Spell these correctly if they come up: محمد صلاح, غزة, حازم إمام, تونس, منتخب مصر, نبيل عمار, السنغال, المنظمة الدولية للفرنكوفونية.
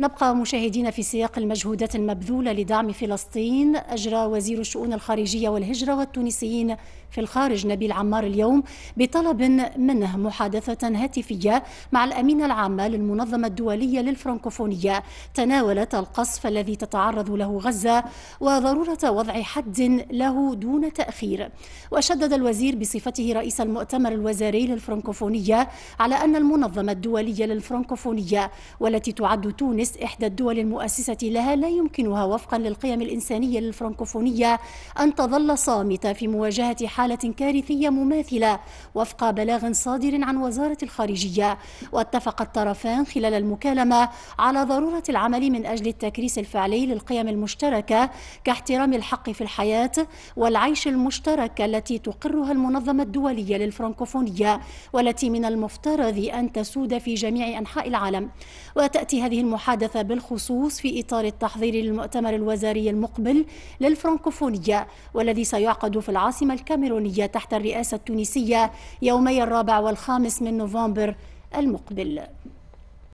نبقى مشاهدين في سياق المجهودات المبذولة لدعم فلسطين. أجرى وزير الشؤون الخارجية والهجرة والتونسيين في الخارج نبيل عمار اليوم بطلب منه محادثة هاتفية مع الأمينة العامة للمنظمة الدولية للفرنكوفونية تناولت القصف الذي تتعرض له غزة وضرورة وضع حد له دون تأخير. وشدد الوزير بصفته رئيس المؤتمر الوزاري للفرنكوفونية على أن المنظمة الدولية للفرنكوفونية والتي تعد تونس إحدى الدول المؤسسة لها لا يمكنها وفقا للقيم الإنسانية للفرنكوفونية أن تظل صامتة في مواجهة حالة كارثية مماثلة وفق بلاغ صادر عن وزارة الخارجية. واتفق الطرفان خلال المكالمة على ضرورة العمل من أجل التكريس الفعلي للقيم المشتركة كاحترام الحق في الحياة والعيش المشترك التي تقرها المنظمة الدولية للفرنكوفونية والتي من المفترض أن تسود في جميع أنحاء العالم. وتأتي هذه المحادثة بالخصوص في إطار التحضير للمؤتمر الوزاري المقبل للفرنكوفونية والذي سيعقد في العاصمة الكاميرونية تحت الرئاسة التونسية يومي 4 و5 من نوفمبر المقبل.